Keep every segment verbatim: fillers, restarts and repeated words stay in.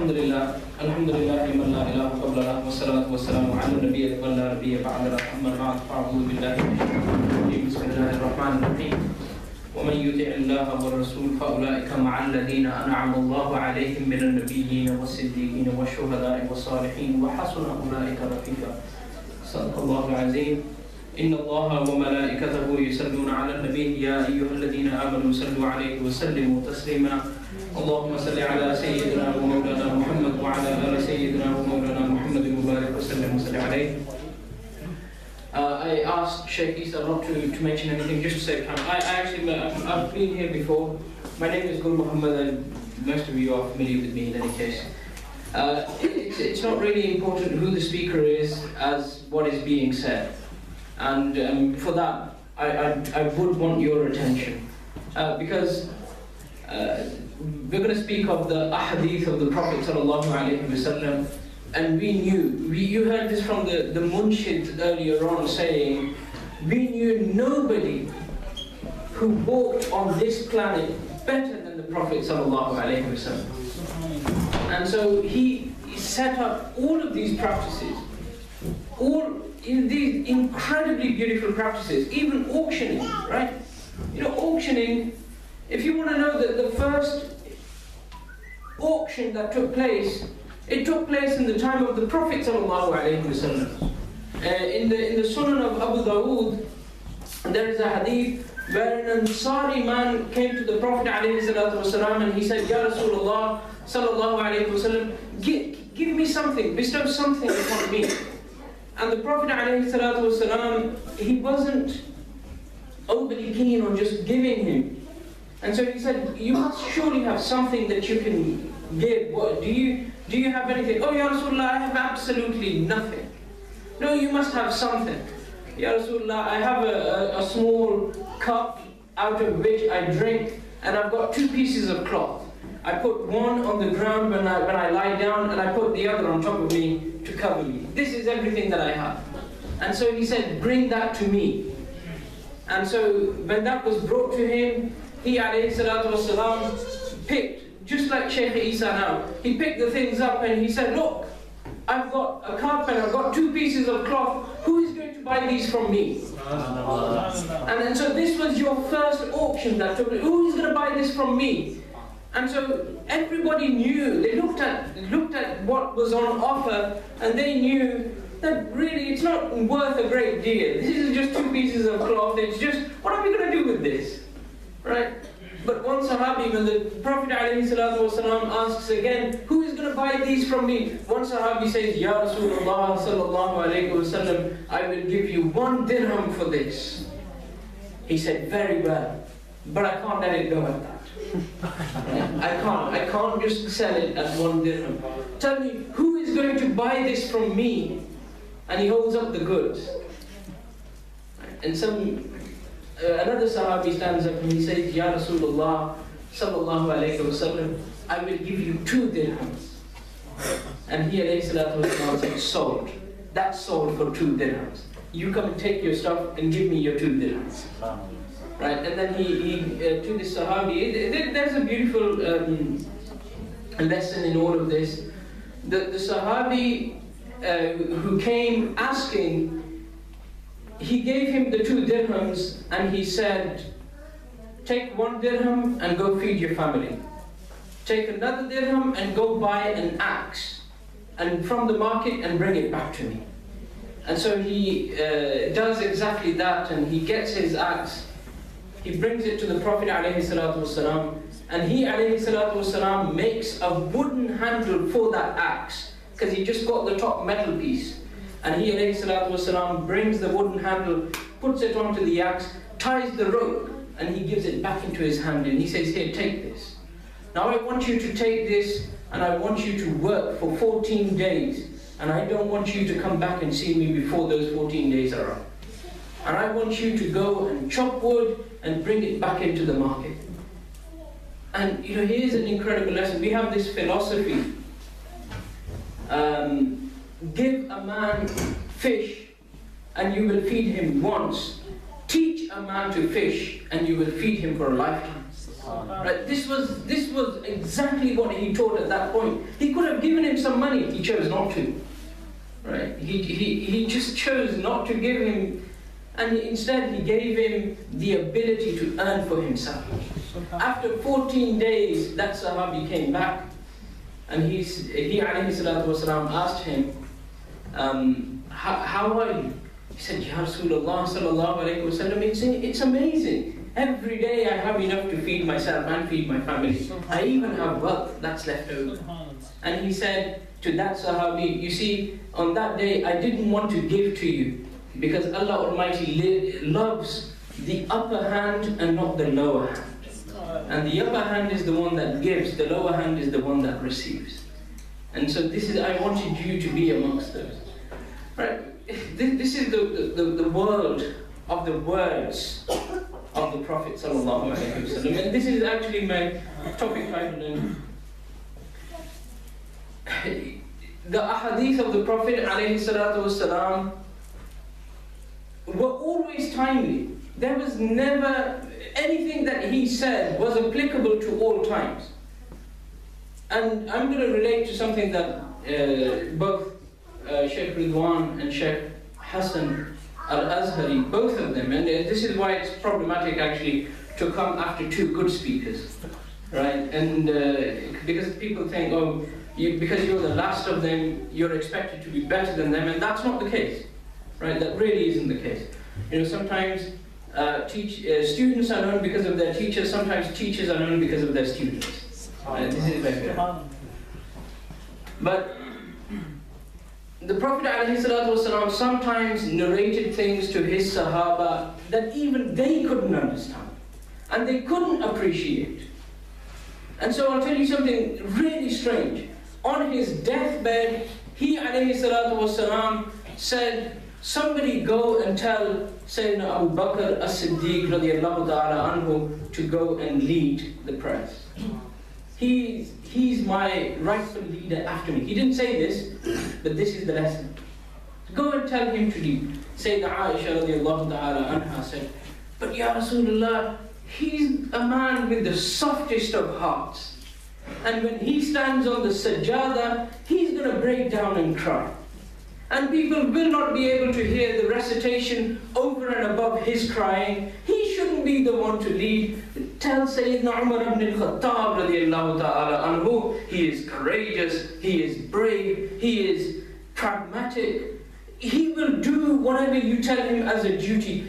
Alhamdulillah, Alhamdulillah, Iman la ilaha illallah, wa salatu wa salamu ala nabiyyi wa ala nabiyyi ba'da, amma ba'd, fa'udhu billahi minash shaitanir rahim. Wa man yuti' Allaha wa rasulahu fa ulaika ma'al ladina an'ama Allahu 'alayhim minan nabiyyin was-siddiqin wash-shuhada'i was-salihin wa hasuna ulaika rafiqa. Sallallahu alaihi wa sallam. إن الله وملائكته يصلون على النبي يا أيها الذين آمنوا صلوا عليه وسلموا تسليما اللهم صل على سيدنا ومولانا محمد وعلى آل سيدنا ومولانا محمد وبارك وسلم وصل عليه. I asked Shaykh Isa not to, to mention anything, just to save time. I, I actually, I've been here before. My name is Gul Muhammad, and most of you are familiar with me in any case. Uh, it's, it's not really important who the speaker is as what is being said. And um, for that, I, I, I would want your attention. Uh, because uh, we're going to speak of the ahadith of the Prophet sallallahu alaihi wasallam, and we knew, we, you heard this from the, the Munshid earlier on saying, we knew nobody who walked on this planet better than the Prophet sallallahu alaihi wasallam. And so he set up all of these practices, all in these incredibly beautiful practices, even auctioning, right? You know, auctioning, if you want to know that the first auction that took place, it took place in the time of the Prophet sallallahu alaihi wasallam. In the in the Sunan of Abu Dawood, there is a hadith where an Ansari man came to the Prophet alayhi salatu wasalam and he said, Ya Rasulullah sallallahu alaihi wasallam, give, give me something, bestow something upon me. And the Prophet ﷺ, he wasn't overly keen on just giving him. And so he said, you must surely have something that you can give. What, do you do you have anything? Oh, Ya Rasulullah, I have absolutely nothing. No, you must have something. Ya Rasulullah, I have a, a, a small cup out of which I drink, and I've got two pieces of cloth. I put one on the ground when I, when I lie down, and I put the other on top of me to cover me. This is everything that I have. And so he said, bring that to me. And so when that was brought to him, he alayhi salatu wasalam picked, just like Shaykh Isa now, he picked the things up and he said, look, I've got a cup and I've got two pieces of cloth. Who is going to buy these from me? And then so this was your first auction that took place. Who is going to buy this from me? And so everybody knew, they looked at, looked at what was on offer, and they knew that really it's not worth a great deal. This is just two pieces of cloth, it's just, what are we going to do with this? Right? But one Sahabi, when the Prophet ﷺ asks again, who is going to buy these from me? One Sahabi says, Ya Rasulullah sallallahu alayhi wa sallam, I will give you one dirham for this. He said, very well, but I can't let it go at that. I can't, I can't just sell it at one dirham. Tell me, who is going to buy this from me? And he holds up the goods. And some, uh, another Sahabi stands up and he says, Ya Rasulullah sallallahu alayhi wasallam, I will give you two dirhams. And he alayhi salatu wasallam said, sold. That's sold for two dirhams. You come and take your stuff and give me your two dirhams. Right, and then he, he uh, to the Sahabi, there, there's a beautiful um, lesson in all of this. The, the Sahabi uh, who came asking, he gave him the two dirhams and he said, take one dirham and go feed your family. Take another dirham and go buy an axe and from the market and bring it back to me. And so he uh, does exactly that and he gets his axe. He brings it to the Prophet ﷺ, and he ﷺ makes a wooden handle for that axe because he just got the top metal piece. And he ﷺ brings the wooden handle, puts it onto the axe, ties the rope, and he gives it back into his hand and he says, here, take this. Now I want you to take this and I want you to work for fourteen days and I don't want you to come back and see me before those fourteen days are up. And I want you to go and chop wood and bring it back into the market. And you know, here's an incredible lesson. We have this philosophy. Um, give a man fish and you will feed him once. teach a man to fish and you will feed him for a lifetime. Right? This was this was exactly what he taught at that point. He could have given him some money, he chose not to. Right? He, he, he just chose not to give him, and instead he gave him the ability to earn for himself. After fourteen days, that Sahabi came back, and he, he alayhi salatu wasalam, asked him, um, how, how are you? He said, Ya Rasulullah sallallahu alayhi wasallam, it's, it's amazing. Every day I have enough to feed myself and feed my family. I even have wealth that's left over. And he said to that Sahabi, you see, on that day I didn't want to give to you because Allah Almighty loves the upper hand and not the lower hand. And the upper hand is the one that gives, the lower hand is the one that receives. And so this is, I wanted you to be amongst those. Right? This is the, the, the world of the words of the Prophet sallallahu alaihi wasallam, and this is actually my topic title. The ahadith of the Prophet alayhi salatu wasalam were always timely. There was never anything that he said was applicable to all times. And I'm going to relate to something that uh, both uh, Shaykh Rizwan and Shaykh Hassan Al-Azhari, both of them, and this is why it's problematic actually to come after two good speakers, right? And uh, because people think, oh, you, because you're the last of them, you're expected to be better than them, and that's not the case, right? That really isn't the case. You know, sometimes uh, teach, uh, students are known because of their teachers, sometimes teachers are known because of their students. Right? This is very fair. But the Prophet ﷺ sometimes narrated things to his Sahaba that even they couldn't understand and they couldn't appreciate. And so I'll tell you something really strange. On his deathbed, he ﷺ said, somebody go and tell Sayyidina Abu Bakr as-Siddique anhu to go and lead the press. He's, he's my rightful leader after me. He didn't say this, but this is the lesson. Go and tell him to lead. Sayyidina Aisha radiallahu ta'ala anha said, but Ya Rasulullah, he's a man with the softest of hearts. And when he stands on the sajjada, he's going to break down and cry. And people will not be able to hear the recitation over and above his crying. He shouldn't be the one to lead. Tell Sayyidina Umar ibn al-Khattab radiallahu ta'ala anhu, he is courageous, he is brave, he is pragmatic. He will do whatever you tell him as a duty.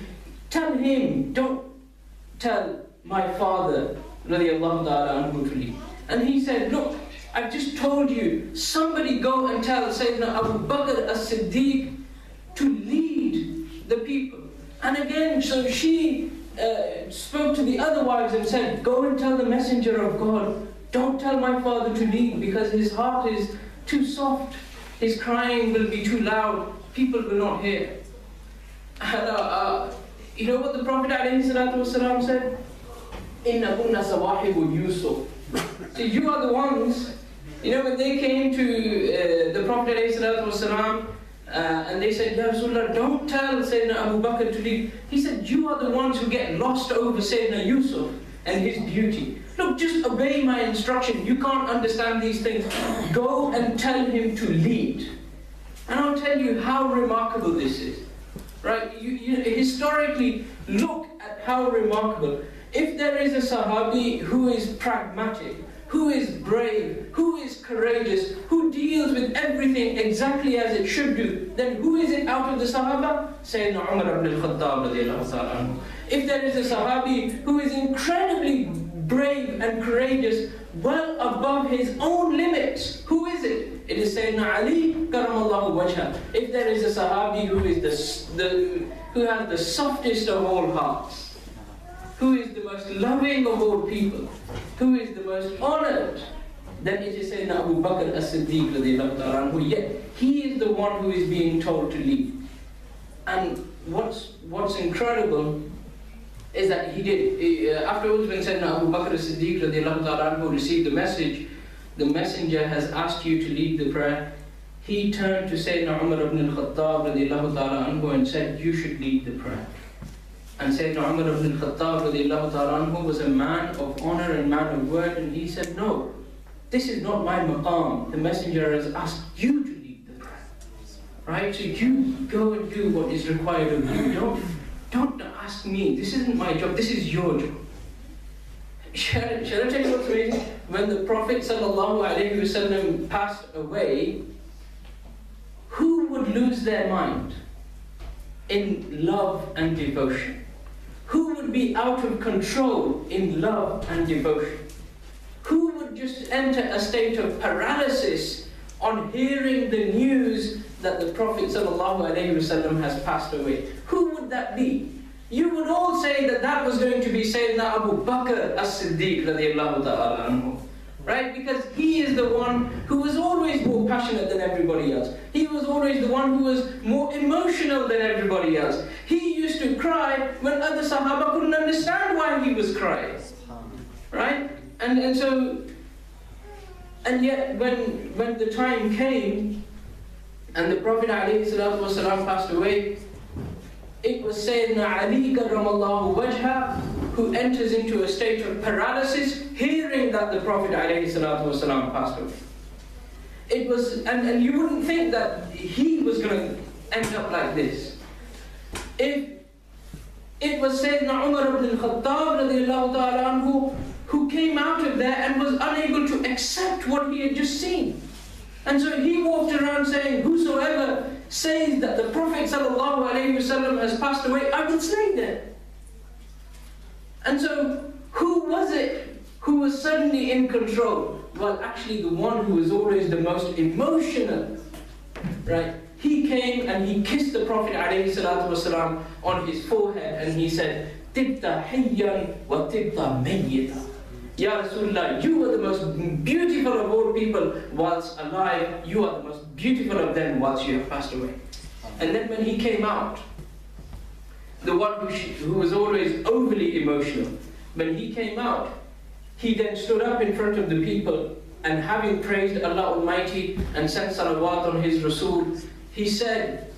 Tell him, don't tell my father radiallahu ta'ala anhu to lead. And he said, look, I've just told you, somebody go and tell Sayyidina Abu Bakr as-Siddiq to lead the people. And again, so she Uh, spoke to the other wives and said, go and tell the messenger of God, don't tell my father to leave because his heart is too soft, his crying will be too loud, people will not hear. And uh, uh, you know what the Prophet ﷺ said? Innakunna sawahibu Yusuf. So you are the ones, you know, when they came to uh, the Prophet ﷺ, Uh, and they said, Ya Rasulullah, don't tell Sayyidina Abu Bakr to leave. He said, you are the ones who get lost over Sayyidina Yusuf and his beauty. Look, just obey my instruction. You can't understand these things. Go and tell him to lead. And I'll tell you how remarkable this is. Right? You, you, historically, look at how remarkable. If there is a Sahabi who is pragmatic, who is brave, who is courageous, who deals with everything exactly as it should do, then who is it out of the Sahaba? Sayyidina Umar ibn al-Khattab. If there is a Sahabi who is incredibly brave and courageous, well above his own limits, who is it? It is Sayyidina Ali karamallahu wajha. If there is a Sahabi who is the, the who has the softest of all hearts, who is the most loving of all people, who is the most honored, then it is Sayyidina Abu Bakr as-Siddiq radiallahu ta'ala anhu, yet he is the one who is being told to leave. And what's, what's incredible is that he did. Afterwards, when Sayyidina Abu Bakr as-Siddiq radiallahu ta'ala anhu received the message, the messenger has asked you to lead the prayer, he turned to Sayyidina Umar ibn al-Khattab radiallahu ta'ala anhu and said, you should lead the prayer. And Sayyidina Umar ibn al-Khattab was a man of honor and man of word, and he said, no, this is not my maqam. The messenger has asked you to lead the path. Right? So you go and do what is required of you. Don't, don't ask me. This isn't my job. This is your job. Shall I tell you what's amazing? When the Prophet ﷺ passed away, who would lose their mind in love and devotion? Who would be out of control in love and devotion? Who would just enter a state of paralysis on hearing the news that the Prophet ﷺ has passed away? Who would that be? You would all say that that was going to be Sayyidina Abu Bakr as-Siddique radiyallahu ta'ala anhu, right? Because he is the one who was always more passionate than everybody else. He was always the one who was more emotional than everybody else. He used to cry when other Sahaba couldn't understand why he was crying, right? And, and so, and yet when, when the time came and the Prophet ﷺ passed away, it was Sayyidina Ali karramallahu wajha who enters into a state of paralysis hearing that the Prophet ﷺ passed away. It was, and, and you wouldn't think that he was going to end up like this. If it was Sayyidina Umar ibn al-Khattab who, who came out of there and was unable to accept what he had just seen. And so he walked around saying, whosoever says that the Prophet ﷺ has passed away, I will slay them. And so, who was it who was suddenly in control? Well, actually the one who was always the most emotional, right? He came and he kissed the Prophet ﷺ on his forehead and he said, Tibta hayyan wa tibta mayyita. Ya Rasulullah, you are the most beautiful of all people whilst alive, you are the most beautiful of them whilst you have passed away. And then when he came out, the one who, she, who was always overly emotional, when he came out, he then stood up in front of the people and having praised Allah Almighty and sent salawat on his Rasul, he said,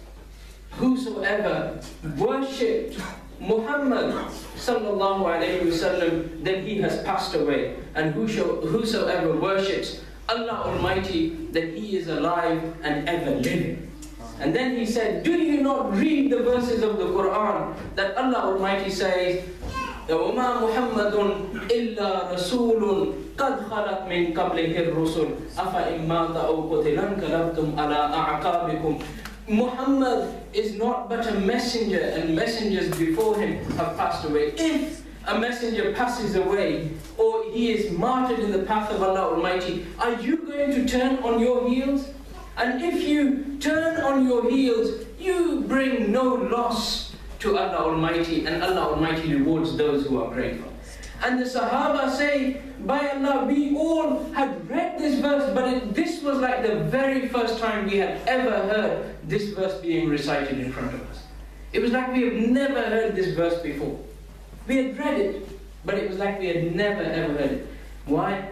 whosoever worshipped Muhammad sallallahu alaihi wasallam, then he has passed away. And whoso, whosoever worships Allah Almighty, then he is alive and ever living. And then he said, do you not read the verses of the Quran that Allah Almighty says, وَمَا مُحَمَّدٌ إِلَّا رَسُولٌ قَدْ خَلَتْ مِنْ قَبْلِهِ الرُّسُلُ أَفَإِنْ مَاتَ أَوْ قُتِلًا انقَلَبْتُمْ عَلَىٰ أَعْقَابِكُمْ. Muhammad is not but a messenger, and messengers before him have passed away. If a messenger passes away, or he is martyred in the path of Allah Almighty, are you going to turn on your heels? And if you turn on your heels, you bring no loss to Allah Almighty, and Allah Almighty rewards those who are grateful. And the Sahaba say, by Allah, we all had read this verse, but it, this was like the very first time we had ever heard this verse being recited in front of us. It was like we have never heard this verse before. We had read it, but it was like we had never ever heard it. Why?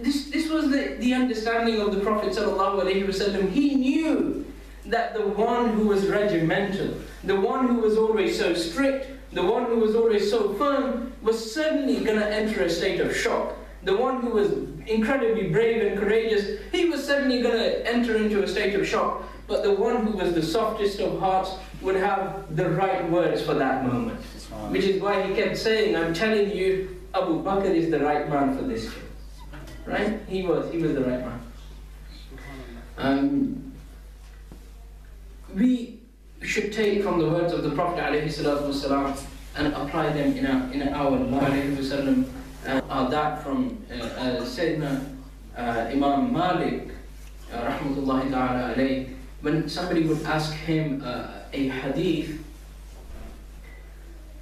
This, this was the, the understanding of the Prophet ﷺ. He knew that the one who was regimental, the one who was always so strict, the one who was always so firm was suddenly going to enter a state of shock. The one who was incredibly brave and courageous, he was suddenly going to enter into a state of shock. But the one who was the softest of hearts would have the right words for that moment. Which is why he kept saying, I'm telling you, Abu Bakr is the right man for this job. Right? He was. He was the right man. Um, we should take from the words of the Prophet ﷺ and apply them in our, in our lives. Uh, are that from uh, uh, Sayyidina uh, Imam Malik uh, rahmatullahi ta'ala alayh, when somebody would ask him uh, a hadith,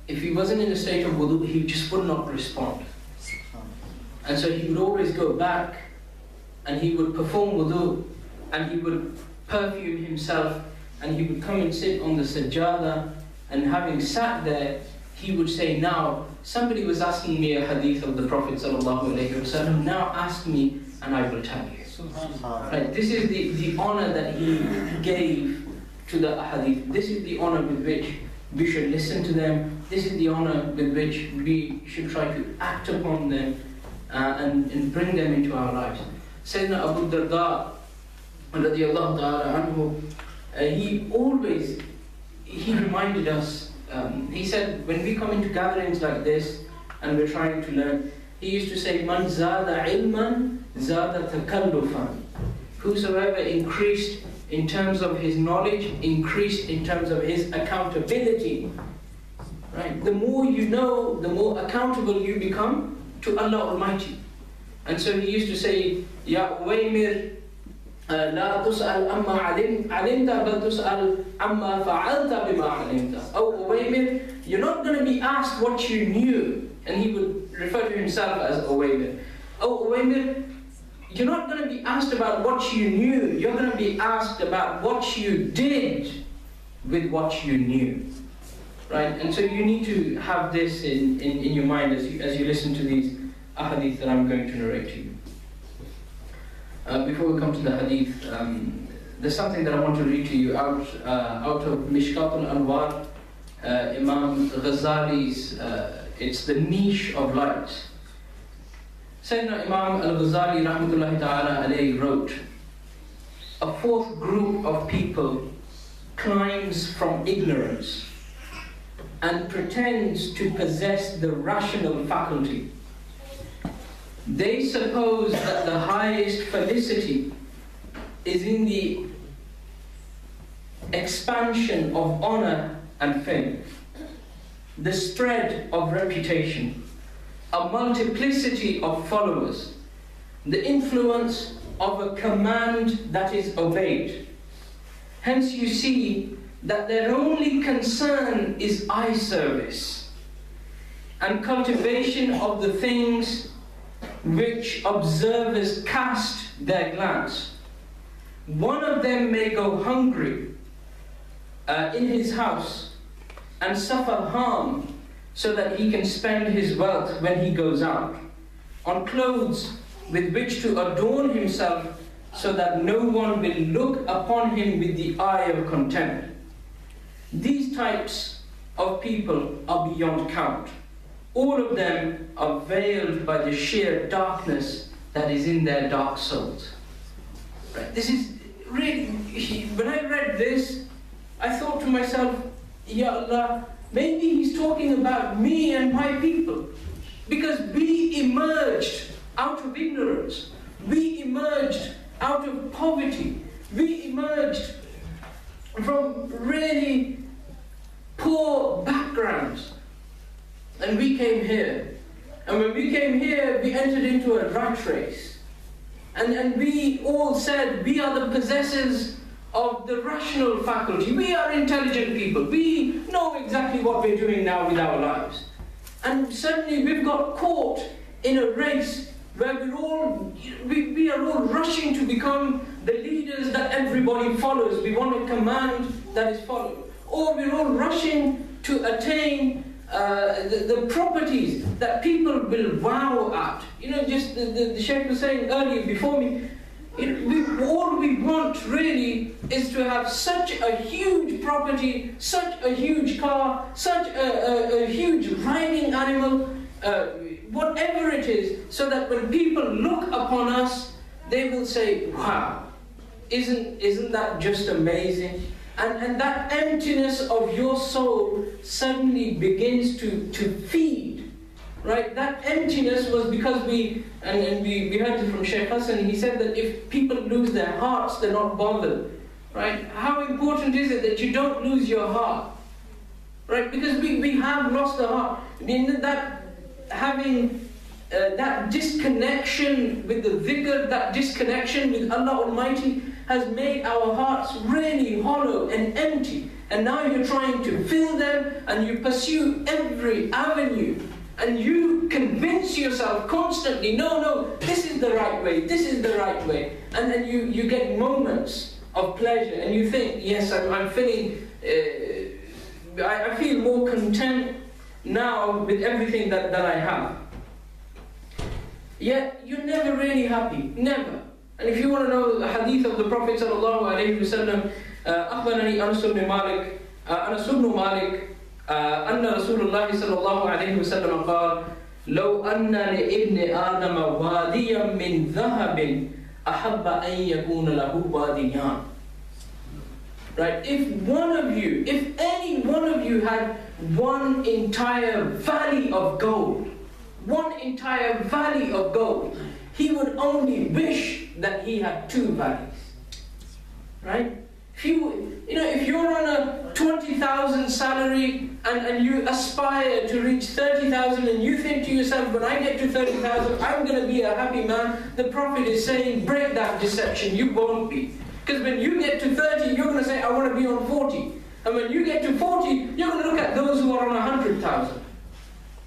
if he wasn't in a state of wudu, he just would not respond. And so he would always go back and he would perform wudu and he would perfume himself and he would come and sit on the sajjada, and having sat there, he would say, now, somebody was asking me a hadith of the Prophet ﷺ, now ask me and I will tell you. Right? This is the, the honor that he gave to the hadith. This is the honor with which we should listen to them and this is the honor with which we should try to act upon them uh, and, and bring them into our lives. Sayyidina Abu Darda radiallahu ta'ala anhu, uh, he always, he reminded us, um, he said, when we come into gatherings like this and we're trying to learn, he used to say, Man zada ilman zada takallufan. Whosoever increased in terms of his knowledge, increased in terms of his accountability. Right? The more you know, the more accountable you become to Allah Almighty. And so he used to say, Ya Uwaymir, la tus'al amma alimta, bal tus'al amma fa'alta bima alimta. Oh Uwaymir, you're not going to be asked what you knew. And he would refer to himself as Uwaymir. Oh Uwaymir, you're not going to be asked about what you knew. You're going to be asked about what you did with what you knew. Right? And so you need to have this in, in, in your mind as you, as you listen to these ahadith that I'm going to narrate to you. Uh, before we come to the hadith, um, there's something that I want to read to you out, uh, out of Mishkatul Anwar, uh, Imam Ghazali's, uh, it's the niche of light. Sayyidina Imam al-Ghazali rahmatullahi ta'ala alayhi wrote, a fourth group of people climbs from ignorance and pretends to possess the rational faculty. They suppose that the highest felicity is in the expansion of honor and fame, the spread of reputation, a multiplicity of followers, the influence of a command that is obeyed. Hence you see that their only concern is eye service and cultivation of the things which observers cast their glance. One of them may go hungry uh, in his house and suffer harm so that he can spend his wealth when he goes out, on clothes with which to adorn himself so that no one will look upon him with the eye of contempt. These types of people are beyond count. All of them are veiled by the sheer darkness that is in their dark souls. Right? This is really, when I read this, I thought to myself, Ya Allah, maybe he's talking about me and my people. Because we emerged out of ignorance. We emerged out of poverty. We emerged from really poor backgrounds. And we came here. And when we came here, we entered into a rat race. And, and we all said, we are the possessors of the rational faculty. We are intelligent people. We know exactly what we're doing now with our lives. And suddenly we've got caught in a race where we're all, we, we are all rushing to become the leaders that everybody follows. We want a command that is followed. Or we're all rushing to attain uh, the, the properties that people will wow at. You know, just the, the, the Shaykh was saying earlier before me, It, we, all we want really is to have such a huge property, such a huge car, such a, a, a huge riding animal, uh, whatever it is, so that when people look upon us, they will say, wow, isn't, isn't that just amazing? And, and that emptiness of your soul suddenly begins to, to feed. Right, that emptiness was because we, and, and we, we heard it from Shaykh Hassan, he said that if people lose their hearts, they're not bothered. Right? How important is it that you don't lose your heart? Right? Because we, we have lost the heart. I mean, that having uh, that disconnection with the dhikr, that disconnection with Allah Almighty has made our hearts really hollow and empty. And now you're trying to fill them and you pursue every avenue. And you convince yourself constantly, no, no, this is the right way, this is the right way. And then you, you get moments of pleasure and you think, yes, I'm, I'm feeling, uh, I, I feel more content now with everything that, that I have. Yet you're never really happy, never. And if you want to know the hadith of the Prophet sallallahu alaihi wasallam, uh, Akhbarani Anas ibn Malik, uh, Anas ibn Malik, أن رسول الله صلى الله عليه وسلم قال لو أن لابن آدم واديا من ذهب أحب أن يكون له واديان. Right? If one of you, if any one of you had one entire valley of gold, one entire valley of gold, he would only wish that he had two valleys. Right? If you, you know, if you're on a twenty thousand salary and, and you aspire to reach thirty thousand and you think to yourself, when I get to thirty thousand, I'm going to be a happy man, the Prophet is saying, break that deception, you won't be. Because when you get to thirty, you're going to say, I want to be on forty. And when you get to forty, you're going to look at those who are on one hundred thousand.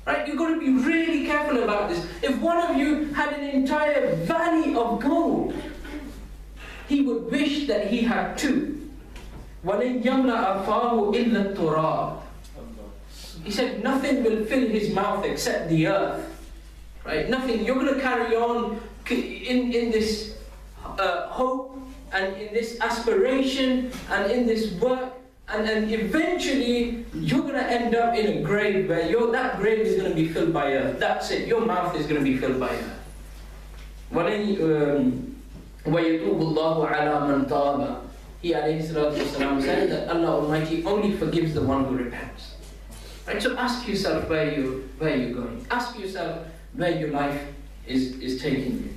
Right? You've got to be really careful about this. If one of you had an entire valley of gold, he would wish that he had two. He said, nothing will fill his mouth except the earth. Right? Nothing. You're going to carry on in, in this uh, hope and in this aspiration and in this work. And then eventually, you're going to end up in a grave where your, that grave is going to be filled by earth. That's it. Your mouth is going to be filled by earth. وَيَتُوبُ اللَّهُ عَلَىٰ مَنْ تَابَ. He والسلام, said that Allah Almighty only forgives the one who repents. Right? So ask yourself where, you, where you're going. Ask yourself where your life is, is taking you.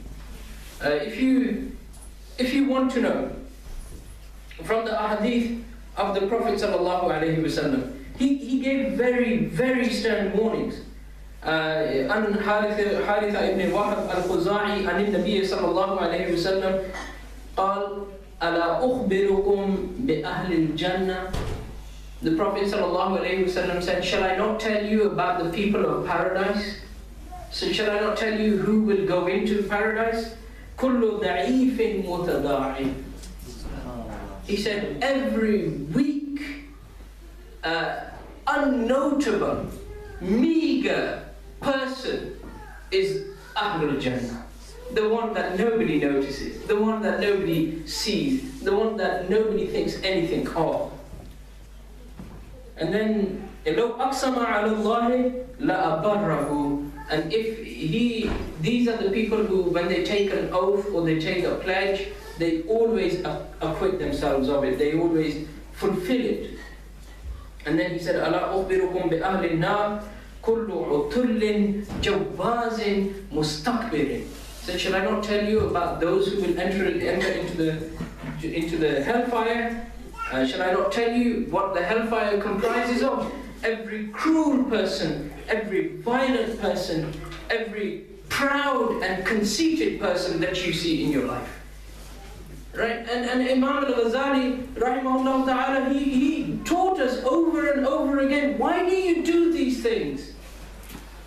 Uh, if you. If you want to know, from the ahadith of the Prophet sallallahu alaihi wasallam, he he gave very very stern warnings. An Haritha ibn Wahab al-Khuzai an Nabi sallallahu alaihi wasallam قال ألا أخبركم بأهل الجنة. The Prophet sallallahu alaihi wasallam said, shall I not tell you about the people of paradise? So shall I not tell you who will go into paradise? كل ضعيف متضاعف. He said, every weak, uh, unnotable, meager person is Ahlul Jannah. The one that nobody notices, the one that nobody sees, the one that nobody thinks anything of. And then, لو أقسم على الله لأبره. And if he, these are the people who, when they take an oath or they take a pledge, they always acquit themselves of it. They always fulfill it. And then he said, "Ala ukhbirukum bi ahlin nar kullu utullin jawazin mustakbirin." So shall I not tell you about those who will enter, enter into the into the hellfire? Uh, shall I not tell you what the hellfire comprises of? Every cruel person, every violent person, every proud and conceited person that you see in your life. Right? And, and Imam al-Ghazali, rahimahullah ta'ala, he, he taught us over and over again, why do you do these things?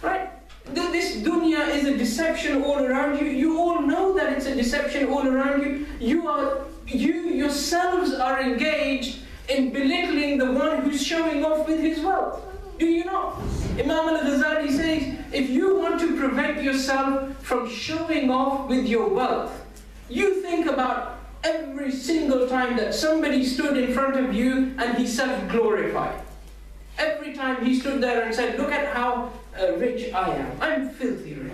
Right? This dunya is a deception all around you. You all know that it's a deception all around you. You, are, you yourselves are engaged in belittling the one who's showing off with his wealth. Do you not? Imam al-Ghazali says, if you want to prevent yourself from showing off with your wealth, you think about every single time that somebody stood in front of you and he self-glorified. Every time he stood there and said, look at how uh, rich I am. I'm filthy rich.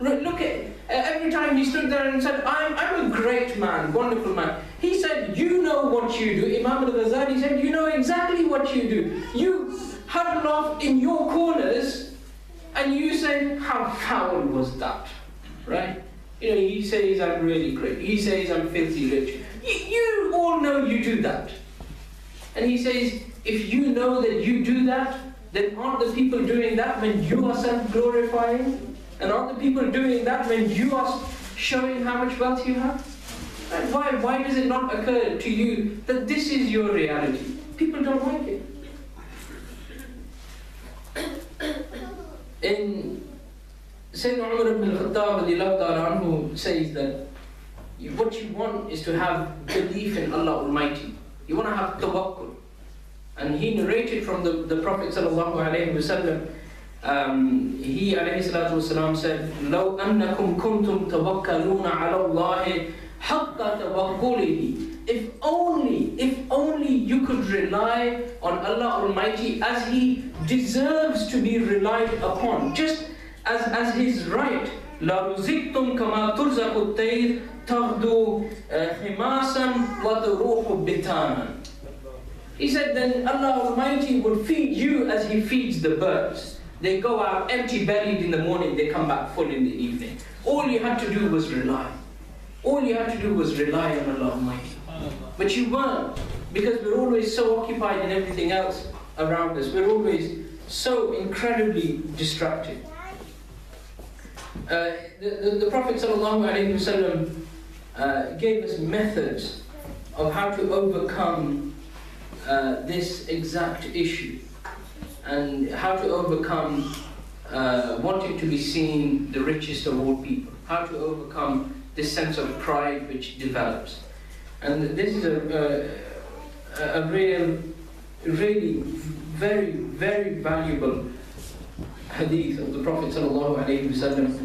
Look at uh, every time he stood there and said, I'm, I'm a great man, wonderful man. He said, you know what you do. Imam al-Ghazali said, you know exactly what you do. You huddle off in your corners and you say, how foul was that? Right? You know, he says, I'm really great. He says, I'm filthy rich. You, you all know you do that. And he says, if you know that you do that, then aren't the people doing that when you are self-glorifying? And aren't the people doing that when you are showing how much wealth you have? And why, why does it not occur to you that this is your reality? People don't like it. In Sayyidina Umar ibn al-Khattab, who says that what you want is to have belief in Allah Almighty. You want to have tawakkul. And he narrated from the, the Prophet sallallahu alaihi wasallam. Um, he alayhi salatu wasalam said, لو أنكم كنتم تَوَكَّلُونَ عَلَى اللَّهِ حَقَّ تَوَكُّلِهِ If only, if only you could rely on Allah Almighty as He deserves to be relied upon, just as, as His right. لَرُزِقْتُمْ كَمَا تُرْزَقُ الطَّيْرُ تَغْدُو حِمَاسًا وَتَرُوحُ بِتَانًا. He said then Allah Almighty would feed you as He feeds the birds. They go out empty-bellied in the morning, they come back full in the evening. All you had to do was rely. All you had to do was rely on Allah Almighty. But you weren't, because we're always so occupied in everything else around us. We're always so incredibly distracted. Uh, the, the, the Prophet ﷺ uh, gave us methods of how to overcome uh, this exact issue and how to overcome uh, wanting to be seen the richest of all people, how to overcome this sense of pride which develops. And this is a, a, a real, really very, very valuable hadith of the Prophet sallallahu alaihi wasallam,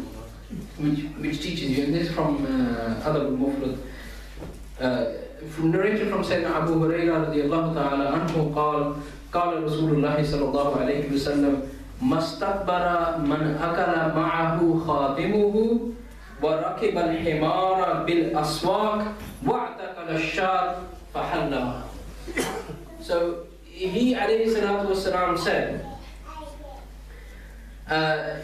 which which teaches you. And this is from Adab al-Mufrad, narrated from Sayyidina Abu Huray radiyallahu ta'ala anhu, قال قال رسول الله صلى الله عليه وسلم مستكبر من أكل معه خادمه وركب الحمار بالأسواق واعتقل الشاة فحلها. So he alayhi salatu wasalam said, Uh,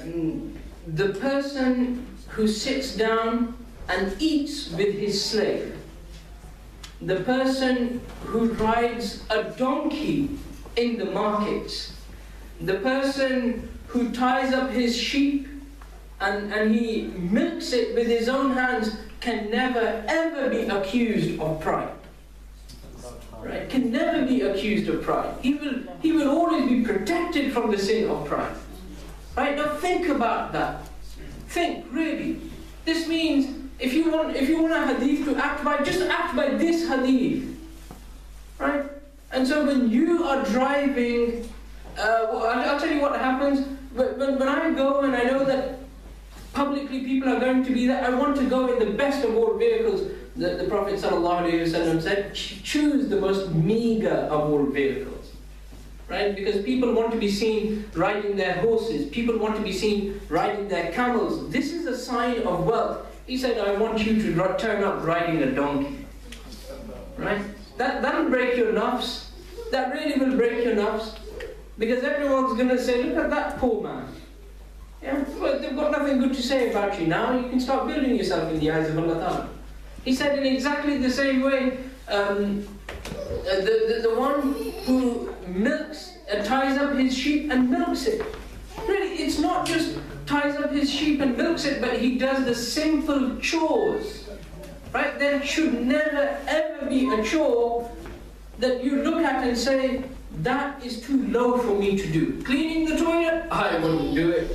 the person who sits down and eats with his slave, the person who rides a donkey in the markets, the person who ties up his sheep and, and he milks it with his own hands can never ever be accused of pride. Right? Can never be accused of pride. He will, he will always be protected from the sin of pride. Right, now think about that. Think, really. This means if you want if you want a hadith to act by, just act by this hadith. Right? And so when you are driving, uh, well, I'll tell you what happens. When, when, when I go and I know that publicly people are going to be there, I want to go in the best of all vehicles. The, the Prophet ﷺ said, choose the most meager of all vehicles. Right? Because people want to be seen riding their horses. People want to be seen riding their camels. This is a sign of wealth. He said, I want you to turn up riding a donkey. Right? That that'll break your nafs. That really will break your nafs. Because everyone's going to say, look at that poor man. Yeah? Well, they've got nothing good to say about you now. You can start building yourself in the eyes of Allah Ta'ala. He said in exactly the same way, um, the, the, the one who milks, uh, ties up his sheep and milks it. Really, it's not just ties up his sheep and milks it, but he does the sinful chores. Right? There should never ever be a chore that you look at and say, that is too low for me to do. Cleaning the toilet? I wouldn't do it.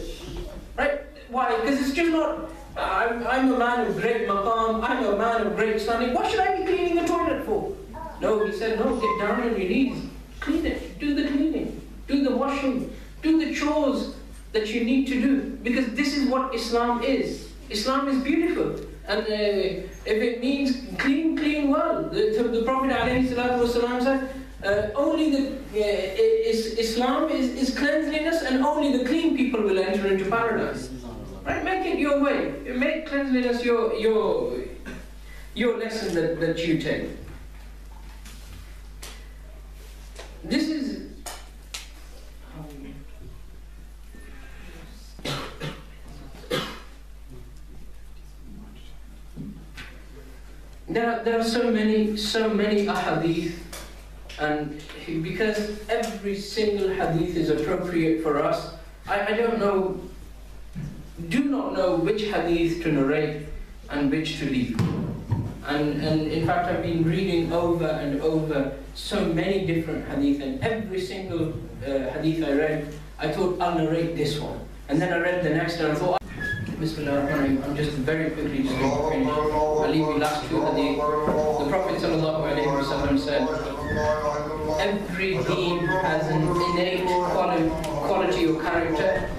Right? Why? Because it's just not, I'm, I'm a man of great maqam, I'm a man of great standing. What should I be cleaning the toilet for? No, he said, no, get down on your knees. Clean it, do the cleaning, do the washing, do the chores that you need to do. Because this is what Islam is. Islam is beautiful. And uh, if it means clean, clean well. The, the Prophet ﷺ said, uh, only the, uh, is, Islam is, is cleanliness, and only the clean people will enter into paradise. Right? Make it your way. Make cleanliness your, your, your lesson that, that you take. This is there are, there are so many so many ahadith, and because every single hadith is appropriate for us, I, I don't know do not know which hadith to narrate and which to leave. And, and in fact, I've been reading over and over so many different hadith, and every single uh, hadith I read, I thought, I'll narrate this one. And then I read the next, and I thought, Bismillahirrahmanirrahim, I'm just very quickly just going to finish. I'll leave you last two hadith. The Prophet ﷺ said, every deen has an innate quality or character.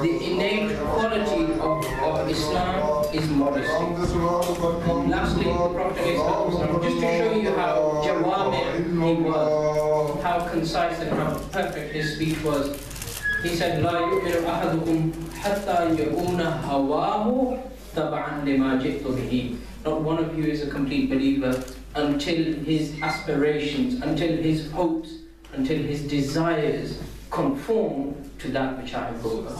The innate quality of, of Islam is modesty. And lastly, the Prophet ﷺ, just to show you how jawami' he was, how concise and how perfect his speech was, he said, "La yu'minu ahadukum hatta yakuna hawahu tab'an lima ji'tu bihi." Not one of you is a complete believer until his aspirations, until his hopes, until his desires conform to that which I have brought.